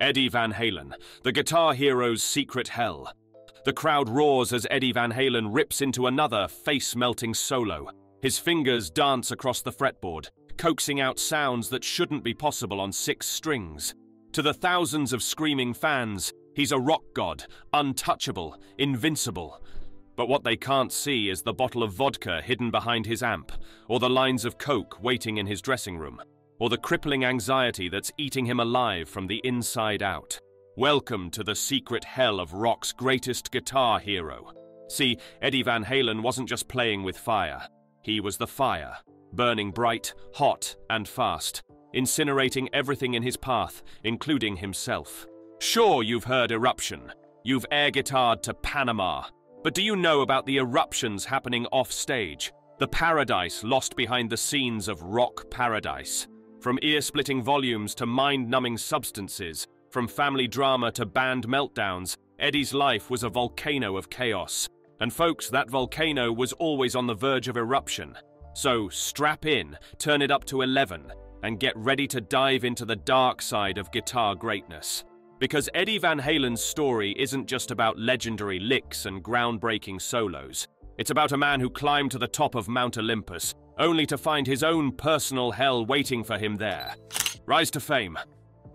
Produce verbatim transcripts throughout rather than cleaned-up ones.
Eddie Van Halen, the guitar hero's secret hell. The crowd roars as Eddie Van Halen rips into another face-melting solo. His fingers dance across the fretboard, coaxing out sounds that shouldn't be possible on six strings. To the thousands of screaming fans, he's a rock god, untouchable, invincible. But what they can't see is the bottle of vodka hidden behind his amp, or the lines of coke waiting in his dressing room, or the crippling anxiety that's eating him alive from the inside out. Welcome to the secret hell of rock's greatest guitar hero. See, Eddie Van Halen wasn't just playing with fire. He was the fire, burning bright, hot, and fast, incinerating everything in his path, including himself. Sure, you've heard Eruption. You've air guitared to Panama. But do you know about the eruptions happening off-stage? The paradise lost behind the scenes of rock paradise. From ear-splitting volumes to mind-numbing substances, from family drama to band meltdowns, Eddie's life was a volcano of chaos. And folks, that volcano was always on the verge of eruption. So strap in, turn it up to eleven, and get ready to dive into the dark side of guitar greatness. Because Eddie Van Halen's story isn't just about legendary licks and groundbreaking solos. It's about a man who climbed to the top of Mount Olympus, only to find his own personal hell waiting for him there. Rise to fame.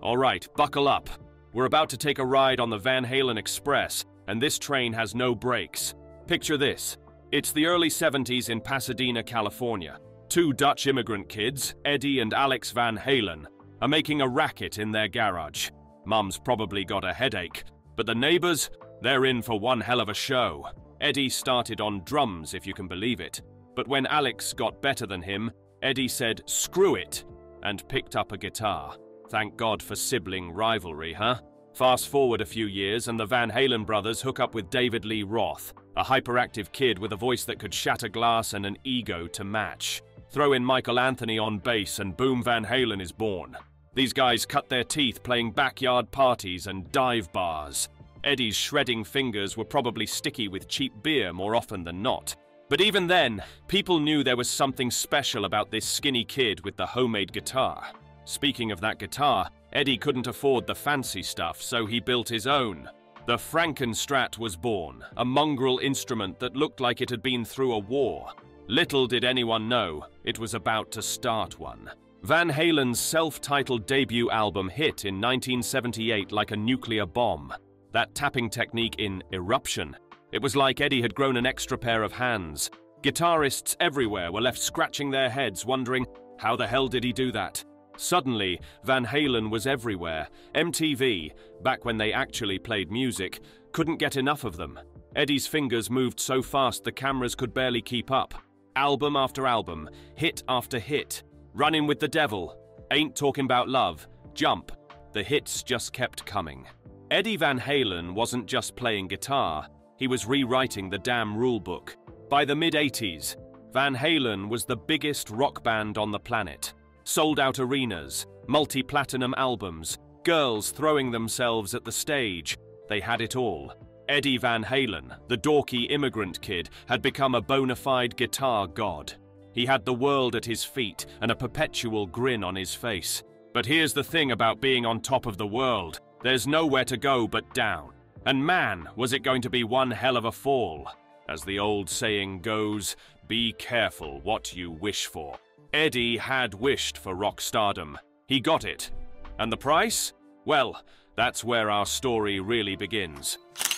All right, buckle up. We're about to take a ride on the Van Halen Express, and this train has no brakes. Picture this. It's the early seventies in Pasadena, California. Two Dutch immigrant kids, Eddie and Alex Van Halen, are making a racket in their garage. Mum's probably got a headache, but the neighbors, they're in for one hell of a show. Eddie started on drums, if you can believe it. But when Alex got better than him, Eddie said, "Screw it," and picked up a guitar. Thank God for sibling rivalry, huh? Fast forward a few years and the Van Halen brothers hook up with David Lee Roth, a hyperactive kid with a voice that could shatter glass and an ego to match. Throw in Michael Anthony on bass and boom, Van Halen is born. These guys cut their teeth playing backyard parties and dive bars. Eddie's shredding fingers were probably sticky with cheap beer more often than not. But even then, people knew there was something special about this skinny kid with the homemade guitar. Speaking of that guitar, Eddie couldn't afford the fancy stuff, so he built his own. The Frankenstrat was born, a mongrel instrument that looked like it had been through a war. Little did anyone know, it was about to start one. Van Halen's self-titled debut album hit in nineteen seventy-eight like a nuclear bomb. That tapping technique in Eruption, it was like Eddie had grown an extra pair of hands. Guitarists everywhere were left scratching their heads wondering, how the hell did he do that? Suddenly, Van Halen was everywhere. M T V, back when they actually played music, couldn't get enough of them. Eddie's fingers moved so fast the cameras could barely keep up. Album after album, hit after hit. Running with the Devil, Ain't Talking About Love, Jump. The hits just kept coming. Eddie Van Halen wasn't just playing guitar, he was rewriting the damn rulebook. By the mid-eighties, Van Halen was the biggest rock band on the planet. Sold-out arenas, multi-platinum albums, girls throwing themselves at the stage. They had it all. Eddie Van Halen, the dorky immigrant kid, had become a bona fide guitar god. He had the world at his feet and a perpetual grin on his face. But here's the thing about being on top of the world. There's nowhere to go but down. And man, was it going to be one hell of a fall. As the old saying goes, be careful what you wish for. Eddie had wished for rock stardom. He got it. And the price? Well, that's where our story really begins.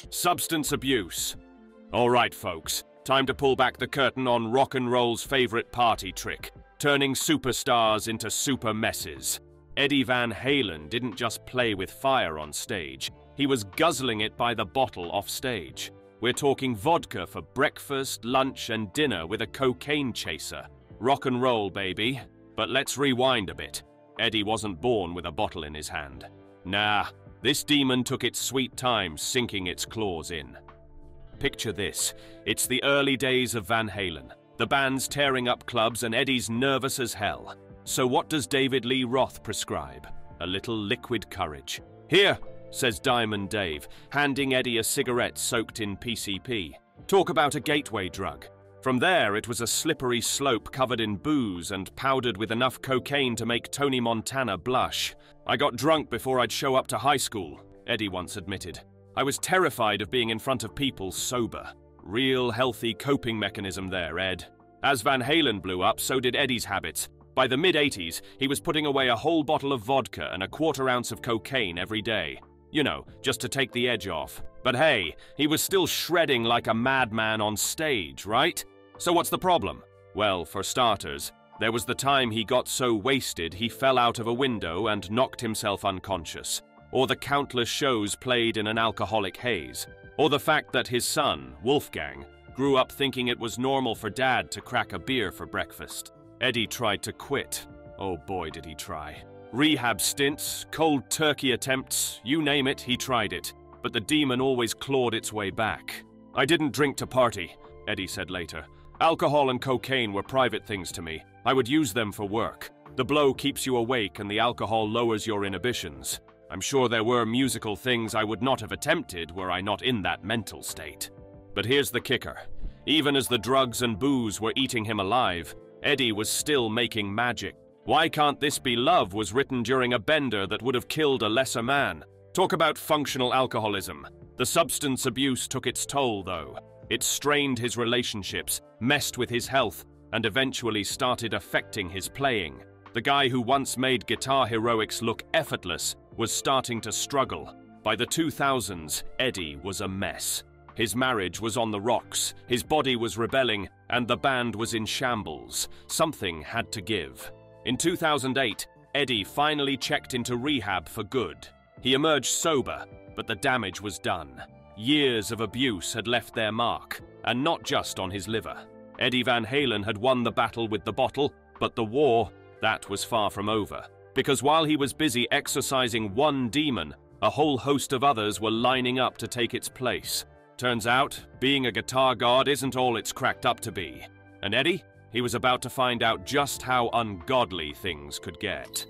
Substance abuse. All right, folks. Time to pull back the curtain on rock and roll's favorite party trick, turning superstars into super messes. Eddie Van Halen didn't just play with fire on stage, he was guzzling it by the bottle off stage. We're talking vodka for breakfast, lunch, and dinner with a cocaine chaser. Rock and roll, baby. But let's rewind a bit. Eddie wasn't born with a bottle in his hand. Nah, this demon took its sweet time sinking its claws in. Picture this. It's the early days of Van Halen. The band's tearing up clubs and Eddie's nervous as hell. So what does David Lee Roth prescribe? A little liquid courage. "Here," says Diamond Dave, handing Eddie a cigarette soaked in P C P. Talk about a gateway drug. From there, it was a slippery slope covered in booze and powdered with enough cocaine to make Tony Montana blush. I got drunk before I'd show up to high school, Eddie once admitted. I was terrified of being in front of people sober. Real healthy coping mechanism there, Ed. As Van Halen blew up, so did Eddie's habits. By the mid eighties, he was putting away a whole bottle of vodka and a quarter ounce of cocaine every day. You know, just to take the edge off. But hey, he was still shredding like a madman on stage, right? So what's the problem? Well, for starters, there was the time he got so wasted he fell out of a window and knocked himself unconscious, or the countless shows played in an alcoholic haze, or the fact that his son, Wolfgang, grew up thinking it was normal for Dad to crack a beer for breakfast. Eddie tried to quit. Oh boy, did he try. Rehab stints, cold turkey attempts, you name it, he tried it. But the demon always clawed its way back. I didn't drink to party, Eddie said later. Alcohol and cocaine were private things to me. I would use them for work. The blow keeps you awake and the alcohol lowers your inhibitions. I'm sure there were musical things I would not have attempted were I not in that mental state. But here's the kicker. Even as the drugs and booze were eating him alive, Eddie was still making magic. Why Can't This Be Love was written during a bender that would have killed a lesser man. Talk about functional alcoholism. The substance abuse took its toll, though. It strained his relationships, messed with his health, and eventually started affecting his playing. The guy who once made guitar heroics look effortless was starting to struggle. By the two thousands, Eddie was a mess. His marriage was on the rocks, his body was rebelling, and the band was in shambles. Something had to give. In two thousand eight, Eddie finally checked into rehab for good. He emerged sober, but the damage was done. Years of abuse had left their mark, and not just on his liver. Eddie Van Halen had won the battle with the bottle, but the war, that was far from over. Because while he was busy exorcising one demon, a whole host of others were lining up to take its place. Turns out, being a guitar god isn't all it's cracked up to be. And Eddie? He was about to find out just how ungodly things could get.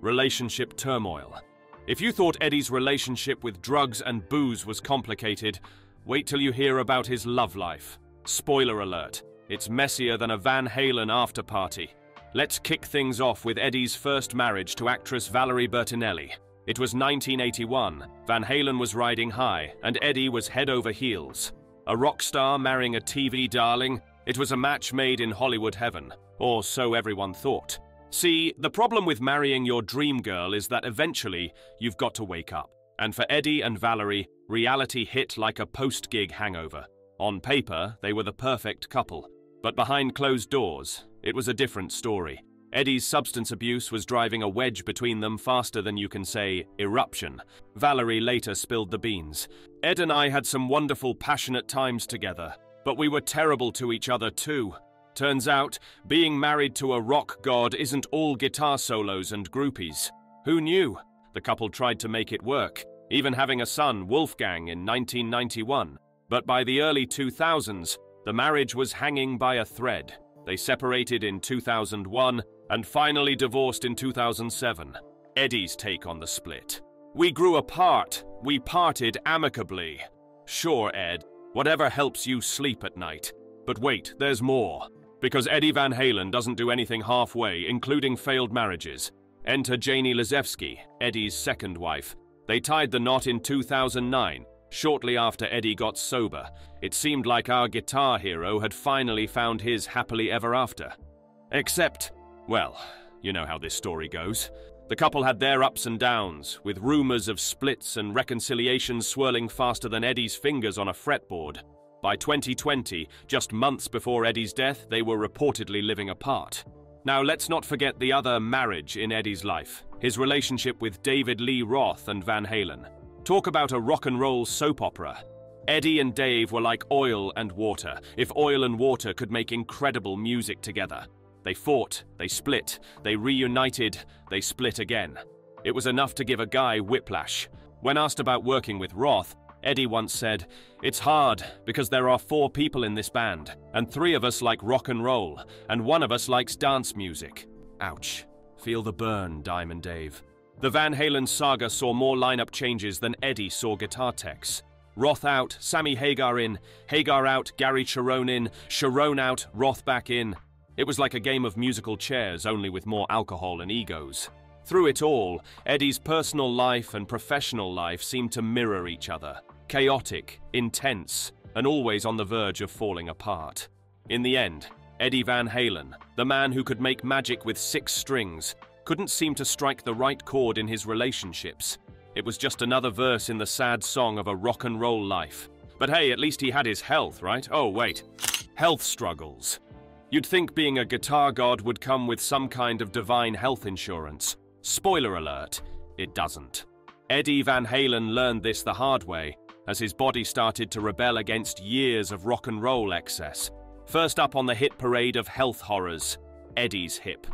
Relationship turmoil. If you thought Eddie's relationship with drugs and booze was complicated, wait till you hear about his love life. Spoiler alert, it's messier than a Van Halen afterparty. Let's kick things off with Eddie's first marriage to actress Valerie Bertinelli. It was nineteen eighty-one, Van Halen was riding high, and Eddie was head over heels. A rock star marrying a T V darling. It was a match made in Hollywood heaven, or so everyone thought. See, the problem with marrying your dream girl is that eventually you've got to wake up. And for Eddie and Valerie, reality hit like a post-gig hangover. On paper, they were the perfect couple. But behind closed doors, it was a different story. Eddie's substance abuse was driving a wedge between them faster than you can say, eruption. Valerie later spilled the beans. Ed and I had some wonderful, passionate times together. But we were terrible to each other too. Turns out, being married to a rock god isn't all guitar solos and groupies. Who knew? The couple tried to make it work, even having a son, Wolfgang, in nineteen ninety-one. But by the early two thousands, the marriage was hanging by a thread. They separated in two thousand one and finally divorced in two thousand seven. Eddie's take on the split. We grew apart. We parted amicably. Sure, Ed. Whatever helps you sleep at night. But wait, there's more. Because Eddie Van Halen doesn't do anything halfway, including failed marriages. Enter Janie Liszewski, Eddie's second wife. They tied the knot in two thousand nine, shortly after Eddie got sober. It seemed like our guitar hero had finally found his happily ever after. Except, well, you know how this story goes. The couple had their ups and downs, with rumors of splits and reconciliations swirling faster than Eddie's fingers on a fretboard. By twenty twenty, just months before Eddie's death, they were reportedly living apart. Now let's not forget the other marriage in Eddie's life, his relationship with David Lee Roth and Van Halen. Talk about a rock and roll soap opera. Eddie and Dave were like oil and water, if oil and water could make incredible music together. They fought, they split, they reunited, they split again. It was enough to give a guy whiplash. When asked about working with Roth, Eddie once said, "It's hard because there are four people in this band, and three of us like rock and roll, and one of us likes dance music." Ouch. Feel the burn, Diamond Dave. The Van Halen saga saw more lineup changes than Eddie saw guitar techs. Roth out, Sammy Hagar in, Hagar out, Gary Cherone in, Cherone out, Roth back in. It was like a game of musical chairs, only with more alcohol and egos. Through it all, Eddie's personal life and professional life seemed to mirror each other. Chaotic, intense, and always on the verge of falling apart. In the end, Eddie Van Halen, the man who could make magic with six strings, couldn't seem to strike the right chord in his relationships. It was just another verse in the sad song of a rock and roll life. But hey, at least he had his health, right? Oh, wait. Health struggles. You'd think being a guitar god would come with some kind of divine health insurance. Spoiler alert, it doesn't. Eddie Van Halen learned this the hard way, as his body started to rebel against years of rock and roll excess. First up on the hit parade of health horrors, Eddie's hip.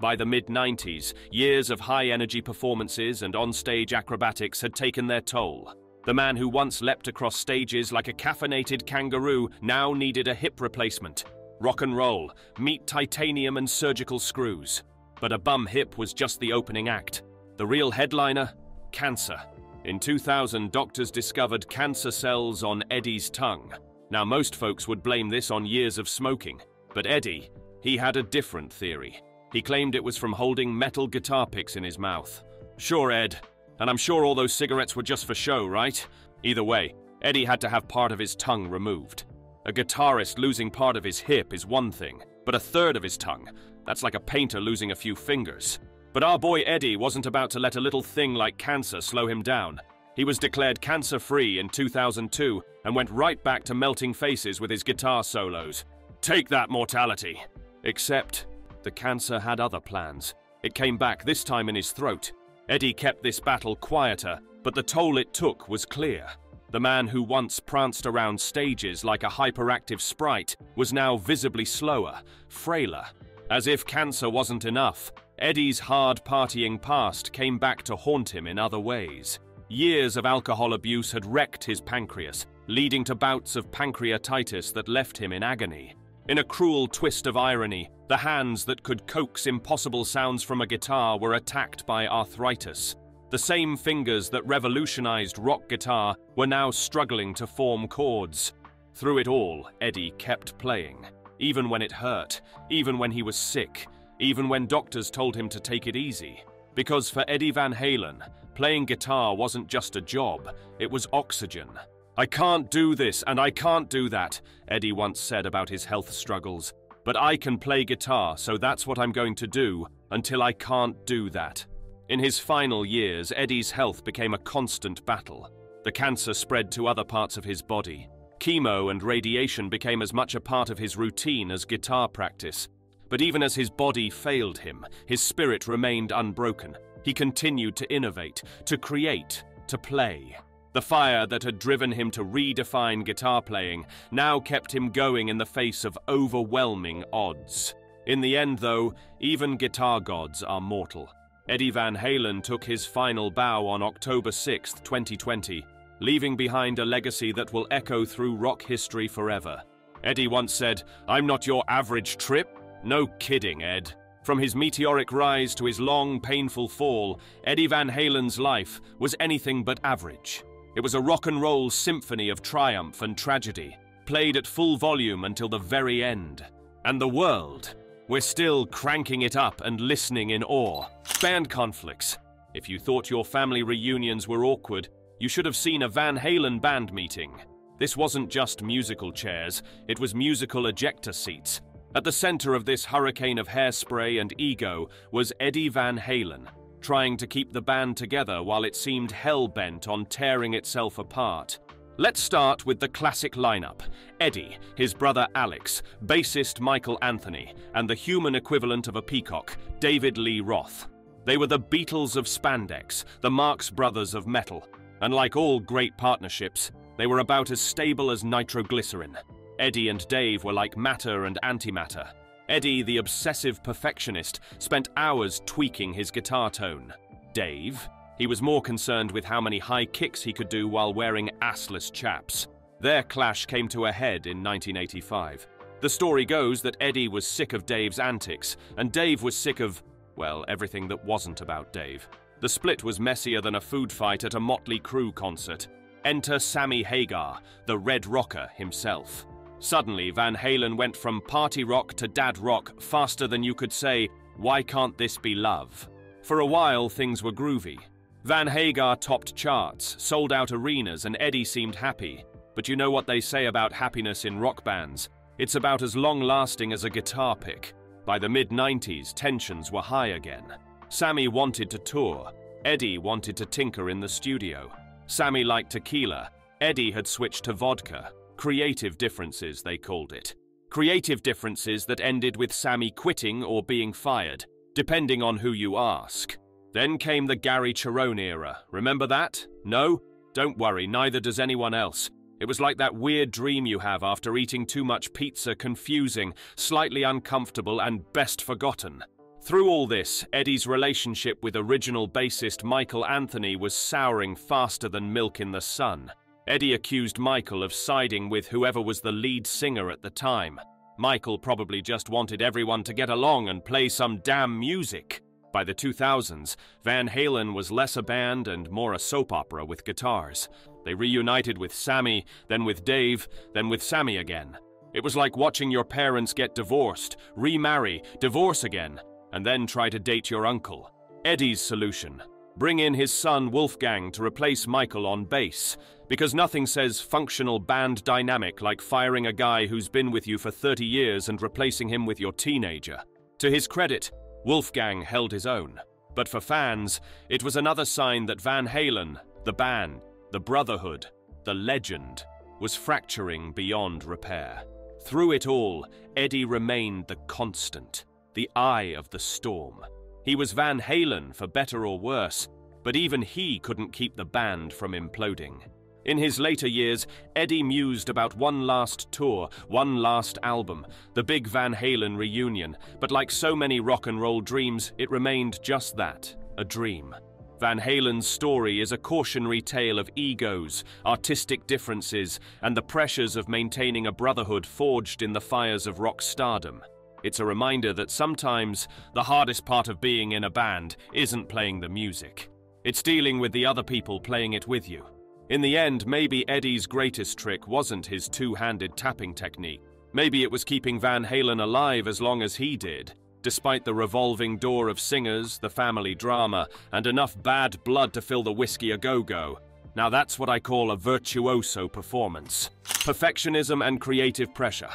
By the mid nineties, years of high-energy performances and on-stage acrobatics had taken their toll. The man who once leapt across stages like a caffeinated kangaroo now needed a hip replacement. Rock and roll, meet titanium and surgical screws. But a bum hip was just the opening act. The real headliner? Cancer. In two thousand, doctors discovered cancer cells on Eddie's tongue. Now, most folks would blame this on years of smoking, but Eddie, he had a different theory. He claimed it was from holding metal guitar picks in his mouth. Sure, Ed, and I'm sure all those cigarettes were just for show, right? Either way, Eddie had to have part of his tongue removed. A guitarist losing part of his hip is one thing, but a third of his tongue, that's like a painter losing a few fingers. But our boy Eddie wasn't about to let a little thing like cancer slow him down. He was declared cancer-free in two thousand two and went right back to melting faces with his guitar solos. Take that, mortality! Except, the cancer had other plans. It came back, this time in his throat. Eddie kept this battle quieter, but the toll it took was clear. The man who once pranced around stages like a hyperactive sprite was now visibly slower, frailer. As if cancer wasn't enough, Eddie's hard partying past came back to haunt him in other ways. Years of alcohol abuse had wrecked his pancreas, leading to bouts of pancreatitis that left him in agony. In a cruel twist of irony, the hands that could coax impossible sounds from a guitar were attacked by arthritis. The same fingers that revolutionized rock guitar were now struggling to form chords. Through it all, Eddie kept playing. Even when it hurt, even when he was sick, even when doctors told him to take it easy. Because for Eddie Van Halen, playing guitar wasn't just a job, it was oxygen. I can't do this and I can't do that, Eddie once said about his health struggles. But I can play guitar, so that's what I'm going to do until I can't do that. In his final years, Eddie's health became a constant battle. The cancer spread to other parts of his body. Chemo and radiation became as much a part of his routine as guitar practice. But even as his body failed him, his spirit remained unbroken. He continued to innovate, to create, to play. The fire that had driven him to redefine guitar playing now kept him going in the face of overwhelming odds. In the end, though, even guitar gods are mortal. Eddie Van Halen took his final bow on October sixth, twenty twenty, leaving behind a legacy that will echo through rock history forever. Eddie once said, "I'm not your average trip." No kidding, Ed. From his meteoric rise to his long, painful fall, Eddie Van Halen's life was anything but average. It was a rock and roll symphony of triumph and tragedy, played at full volume until the very end. And the world, we're still cranking it up and listening in awe. Band conflicts. If you thought your family reunions were awkward, you should have seen a Van Halen band meeting. This wasn't just musical chairs, it was musical ejector seats. At the center of this hurricane of hairspray and ego was Eddie Van Halen, trying to keep the band together while it seemed hell-bent on tearing itself apart. Let's start with the classic lineup. Eddie, his brother Alex, bassist Michael Anthony, and the human equivalent of a peacock, David Lee Roth. They were the Beatles of spandex, the Marx Brothers of metal. And like all great partnerships, they were about as stable as nitroglycerin. Eddie and Dave were like matter and antimatter. Eddie, the obsessive perfectionist, spent hours tweaking his guitar tone. Dave? He was more concerned with how many high kicks he could do while wearing assless chaps. Their clash came to a head in nineteen eighty-five. The story goes that Eddie was sick of Dave's antics, and Dave was sick of, well, everything that wasn't about Dave. The split was messier than a food fight at a Motley Crue concert. Enter Sammy Hagar, the Red Rocker himself. Suddenly, Van Halen went from party rock to dad rock faster than you could say, "Why Can't This Be Love?" For a while, things were groovy. Van Hagar topped charts, sold out arenas, and Eddie seemed happy. But you know what they say about happiness in rock bands. It's about as long-lasting as a guitar pick. By the mid nineties, tensions were high again. Sammy wanted to tour. Eddie wanted to tinker in the studio. Sammy liked tequila. Eddie had switched to vodka. Creative differences, they called it. Creative differences that ended with Sammy quitting or being fired, depending on who you ask. Then came the Gary Cherone era. Remember that? No? Don't worry, neither does anyone else. It was like that weird dream you have after eating too much pizza, confusing, slightly uncomfortable, and best forgotten. Through all this, Eddie's relationship with original bassist Michael Anthony was souring faster than milk in the sun. Eddie accused Michael of siding with whoever was the lead singer at the time. Michael probably just wanted everyone to get along and play some damn music. By the two thousands, Van Halen was less a band and more a soap opera with guitars. They reunited with Sammy, then with Dave, then with Sammy again. It was like watching your parents get divorced, remarry, divorce again, and then try to date your uncle. Eddie's solution: bring in his son Wolfgang to replace Michael on bass, because nothing says functional band dynamic like firing a guy who's been with you for thirty years and replacing him with your teenager. To his credit, Wolfgang held his own. But for fans, it was another sign that Van Halen, the band, the brotherhood, the legend, was fracturing beyond repair. Through it all, Eddie remained the constant, the eye of the storm. He was Van Halen, for better or worse, but even he couldn't keep the band from imploding. In his later years, Eddie mused about one last tour, one last album, the big Van Halen reunion, but like so many rock and roll dreams, it remained just that, a dream. Van Halen's story is a cautionary tale of egos, artistic differences, and the pressures of maintaining a brotherhood forged in the fires of rock stardom. It's a reminder that sometimes the hardest part of being in a band isn't playing the music. It's dealing with the other people playing it with you. In the end, maybe Eddie's greatest trick wasn't his two-handed tapping technique. Maybe it was keeping Van Halen alive as long as he did, despite the revolving door of singers, the family drama, and enough bad blood to fill the whiskey a go-go. Now that's what I call a virtuoso performance. Perfectionism and creative pressure.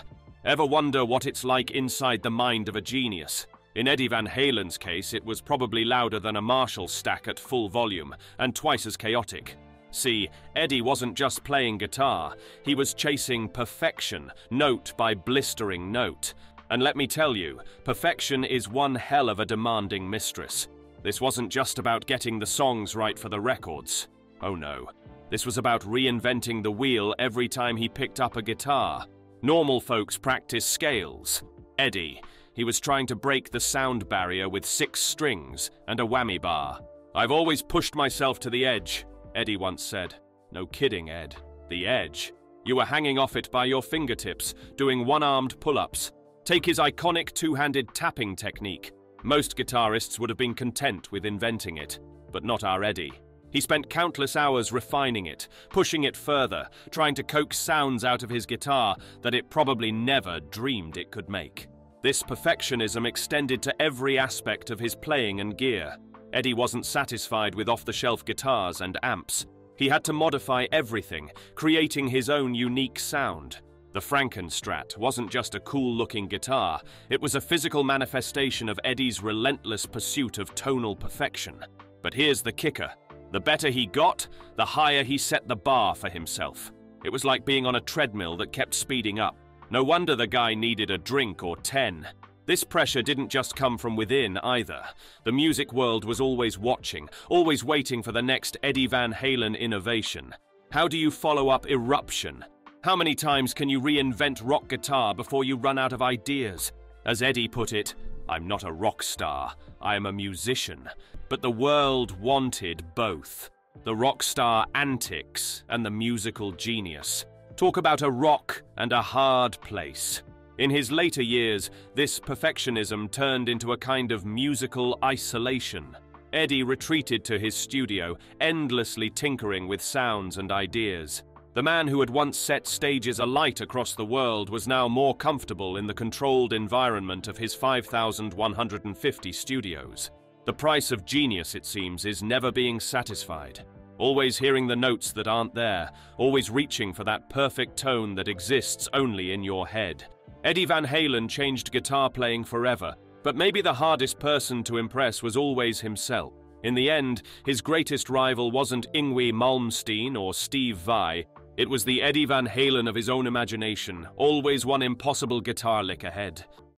Ever wonder what it's like inside the mind of a genius? In Eddie Van Halen's case, it was probably louder than a Marshall stack at full volume, and twice as chaotic. See, Eddie wasn't just playing guitar, he was chasing perfection, note by blistering note. And let me tell you, perfection is one hell of a demanding mistress. This wasn't just about getting the songs right for the records. Oh no. This was about reinventing the wheel every time he picked up a guitar. Normal folks practice scales. Eddie, he was trying to break the sound barrier with six strings and a whammy bar. "I've always pushed myself to the edge," Eddie once said. No kidding, Ed. The edge. You were hanging off it by your fingertips, doing one-armed pull-ups. Take his iconic two-handed tapping technique. Most guitarists would have been content with inventing it, but not our Eddie. He spent countless hours refining it, pushing it further, trying to coax sounds out of his guitar that it probably never dreamed it could make. This perfectionism extended to every aspect of his playing and gear. Eddie wasn't satisfied with off-the-shelf guitars and amps. He had to modify everything, creating his own unique sound. The Frankenstrat wasn't just a cool-looking guitar, it was a physical manifestation of Eddie's relentless pursuit of tonal perfection. But here's the kicker. The better he got, the higher he set the bar for himself. It was like being on a treadmill that kept speeding up. No wonder the guy needed a drink or ten. This pressure didn't just come from within, either. The music world was always watching, always waiting for the next Eddie Van Halen innovation. How do you follow up Eruption? How many times can you reinvent rock guitar before you run out of ideas? As Eddie put it, "I'm not a rock star, I am a musician." But the world wanted both. The rock star antics and the musical genius. Talk about a rock and a hard place. In his later years, this perfectionism turned into a kind of musical isolation. Eddie retreated to his studio, endlessly tinkering with sounds and ideas. The man who had once set stages alight across the world was now more comfortable in the controlled environment of his five thousand one hundred fifty studios. The price of genius, it seems, is never being satisfied. Always hearing the notes that aren't there, always reaching for that perfect tone that exists only in your head. Eddie Van Halen changed guitar playing forever, but maybe the hardest person to impress was always himself. In the end, his greatest rival wasn't Yngwie Malmsteen or Steve Vai. It was the Eddie Van Halen of his own imagination, always one impossible guitar lick ahead.